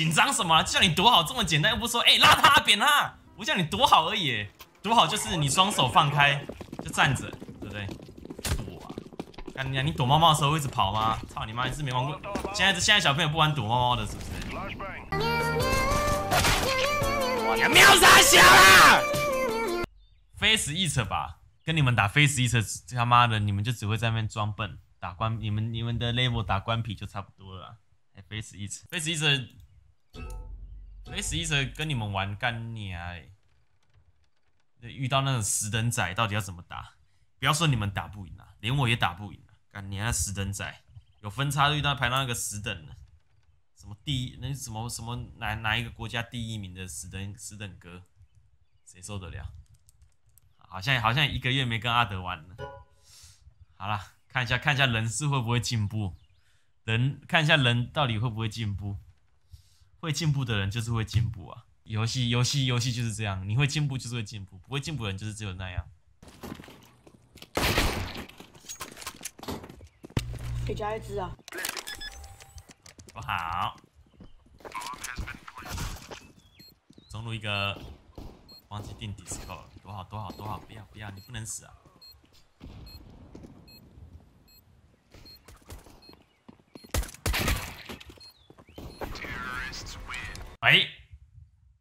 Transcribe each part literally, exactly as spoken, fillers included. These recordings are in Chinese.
紧张什么、啊？就叫你躲好这么简单，又不是说哎、欸、拉他扁他，我叫你躲好而已。躲好就是你双手放开就站着，对不对？躲啊！干你啊！你躲猫猫的时候会一直跑吗？操你妈！你是没玩过？现在现在小朋友不玩躲猫猫的，是不是？你喵啥小啦 ？Face Eater 吧。 跟你们打 face eater， 他妈的，你们就只会在那边装笨，打官，你们你们的 level 打官皮就差不多了、啊。哎、欸、，face eater，face eater，face eater 跟你们玩干你啊、欸！遇到那种死等仔，到底要怎么打？不要说你们打不赢啊，连我也打不赢啊！干你啊，死等仔，有分差率，但排到那个死等了，什么第一，那什么什么哪哪一个国家第一名的死等死等哥，谁受得了？ 好像好像一个月没跟阿德玩了。好啦，看一下看一下人是会不会进步，人看一下人到底会不会进步。会进步的人就是会进步啊！游戏游戏游戏就是这样，你会进步就是会进步，不会进步的人就是只有那样。给加一只啊！不好，中路一个。 忘记定 disco 了，多好多好多好！不要不要，你不能死啊！哎，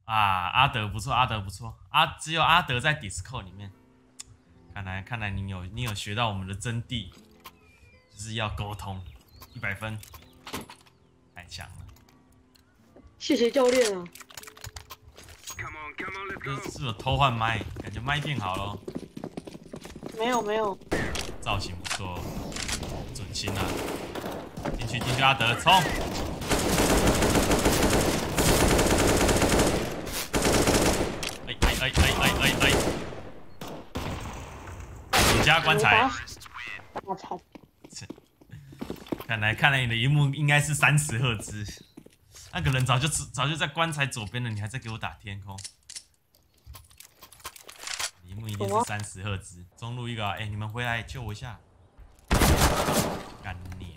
啊，阿德不错，阿德不错，阿、啊、只有阿德在 disco 里面。看来看来你有你有学到我们的真谛，就是要沟通，一百分，太强了！谢谢教练啊！ 是不是有偷换麦？感觉麦变好了。没有没有。造型不错，准心啊！进去进去，阿德冲！哎哎哎哎哎哎哎！主家棺材。我操！看来看来你的荧幕应该是三十赫兹。那个人早就早就在棺材左边了，你还在给我打天空？ 屏幕一定是三十赫兹，中路一个、啊，哎、欸，你们回来救我一下！干你！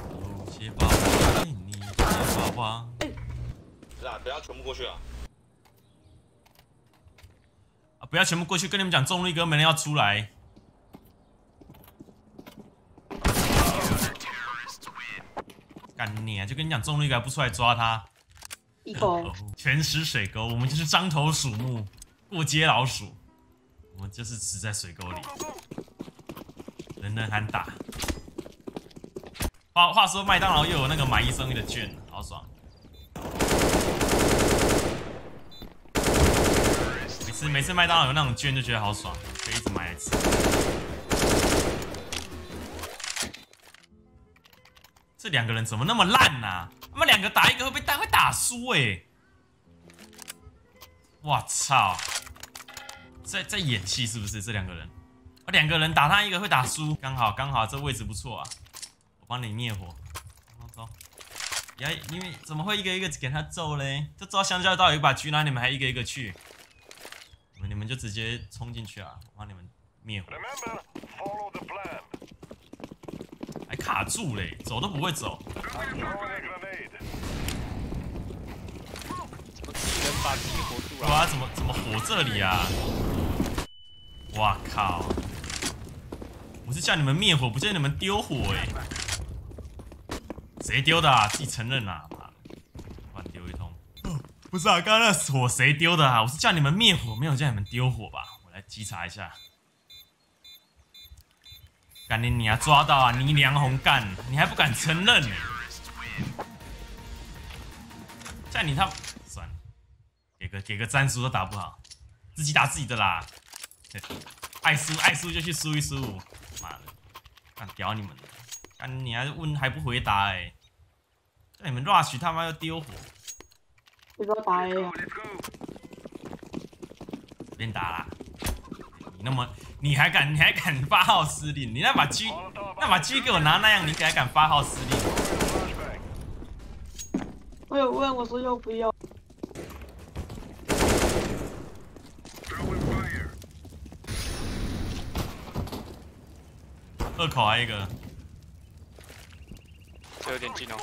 有些宝宝，你些宝宝。是啊，不要全部过去啊！啊，不要全部过去，跟你们讲，中路一个没人要出来。干你啊！就跟你讲，中路一个还不出来抓他。 一狗，全食水沟，我们就是獐头鼠目，过街老鼠，我们就是死在水沟里，人人喊打。话话说，麦当劳又有那个买一送一的券，好爽！每次每次麦当劳有那种券，就觉得好爽，可以一直买来吃。这两个人怎么那么烂啊？ 他们两个打一个会被打会打输哎、欸！我操，在在演戏是不是？这两个人，我两个人打他一个会打输，刚好刚好这位置不错啊，我帮你灭火。走，呀，因为怎么会一个一个给他揍嘞？这揍香蕉到有一把狙，然后你们还一个一个去，你们你们就直接冲进去啊！我帮你们灭火。还卡住嘞，走都不会走。 哇！怎么怎么火这里啊？哇靠！我是叫你们灭火，不叫你们丢火哎、欸！谁丢的啊？自己承认啊！妈的，乱丢一通！不是啊，刚刚那火谁丢的啊？我是叫你们灭火，没有叫你们丢火吧？我来稽查一下。干你娘！抓到啊！倪良红干，你还不敢承认、欸？叫你他！ 给个给个战术都打不好，自己打自己的啦。爱输爱输就去输一输，妈的，干屌你们了！干你还问还不回答哎、欸，叫你们 rush 他妈要丢火。不要打 A 啊！随便打啦！你那么你还敢你还敢发号施令？你那把狙那把狙给我拿那样，你还敢发号施令？我有问我说要不要？ 二口还一个，这有点近哦。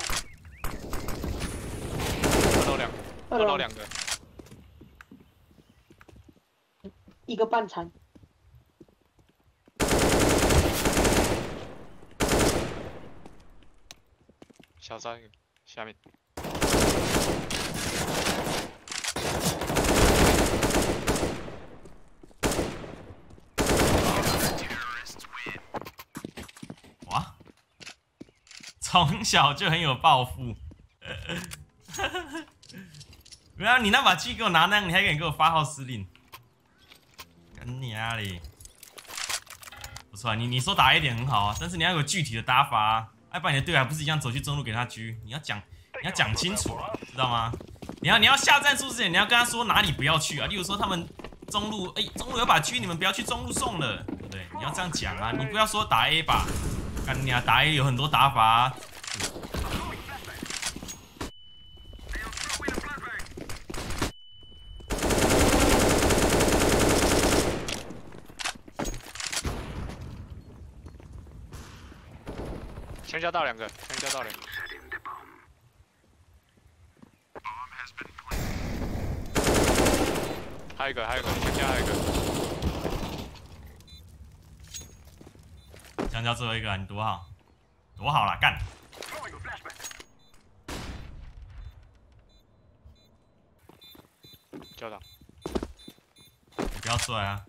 我捞两个，一个半残。 小三个，下面。哇！从小就很有抱负。没有，你那把狙给我拿那，你还敢给我发号施令？干你啊嘞！不错、啊，你你说打一点很好啊，但是你要有具体的打法、啊。 哎，不然你的队友不是一样走去中路给他狙？你要讲，你要讲清楚，知道吗？你要你要下战术之前，你要跟他说哪里不要去啊。例如说他们中路，哎、欸，中路有把狙，你们不要去中路送了，对不对？你要这样讲啊，你不要说打 A 吧，干你啊，打 A 有很多打法、啊。先加到两个，先加到两个。还有一个，还有一个，先加还有一个。先加最后一个，你躲好，躲好了，干！教导，你不要出来啊！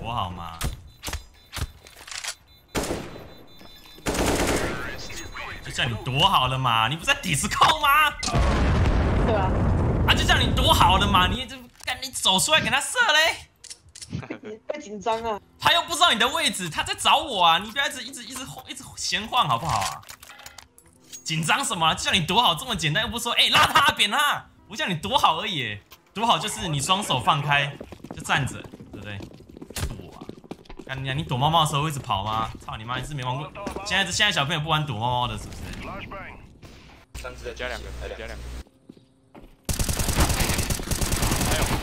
躲好嘛。 就叫你躲好了嘛，你不在底子扣吗？对吧？啊，就叫你躲好了嘛，你这干你走出来给他射嘞！太紧张啊！他又不知道你的位置，他在找我啊！你不要一直一直一直晃，一直闲晃好不好啊？紧张什么、啊？就叫你躲好，这么简单又不说，哎、欸，拉他扁他，我叫你躲好而已。躲好就是你双手放开，就站着，对不对？ 干你啊！你躲猫猫的时候会一直跑吗？操你妈！你是没玩过？现在现在小朋友不玩躲猫猫的，是不是？三只的加两个，再加两个。还有，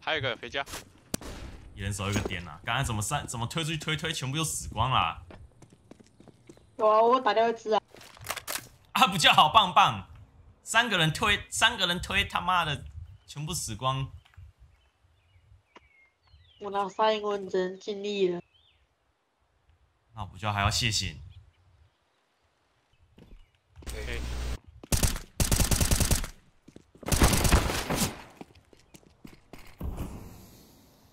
还有一个肥加，一人手一个点啊！刚才怎么三怎么推出去推推，全部都死光啦！我我打掉一只啊！啊，不叫好棒棒！三个人推，三个人推，他妈的，全部死光。 我拿三个，你真尽力了。那不就还要谢谢你？嘿嘿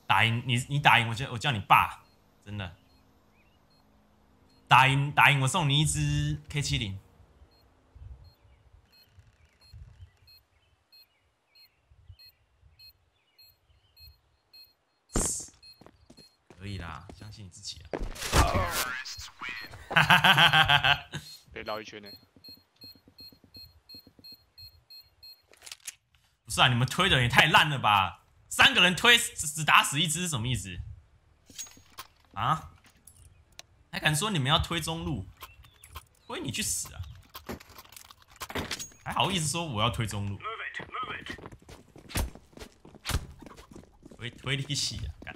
打赢你，你打赢我叫，我叫你爸，真的。打赢打赢，我送你一只 K 七十。 可以啦，相信你自己啊！哈哈哈哈哈！被绕一圈呢。不是啊，你们推的人也太烂了吧！三个人推只只打死一只是什么意思？啊？还敢说你们要推中路？推你去死啊！还好意思说我要推中路？推推你去死啊！干！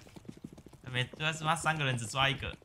没，主要是他妈三个人只抓一个。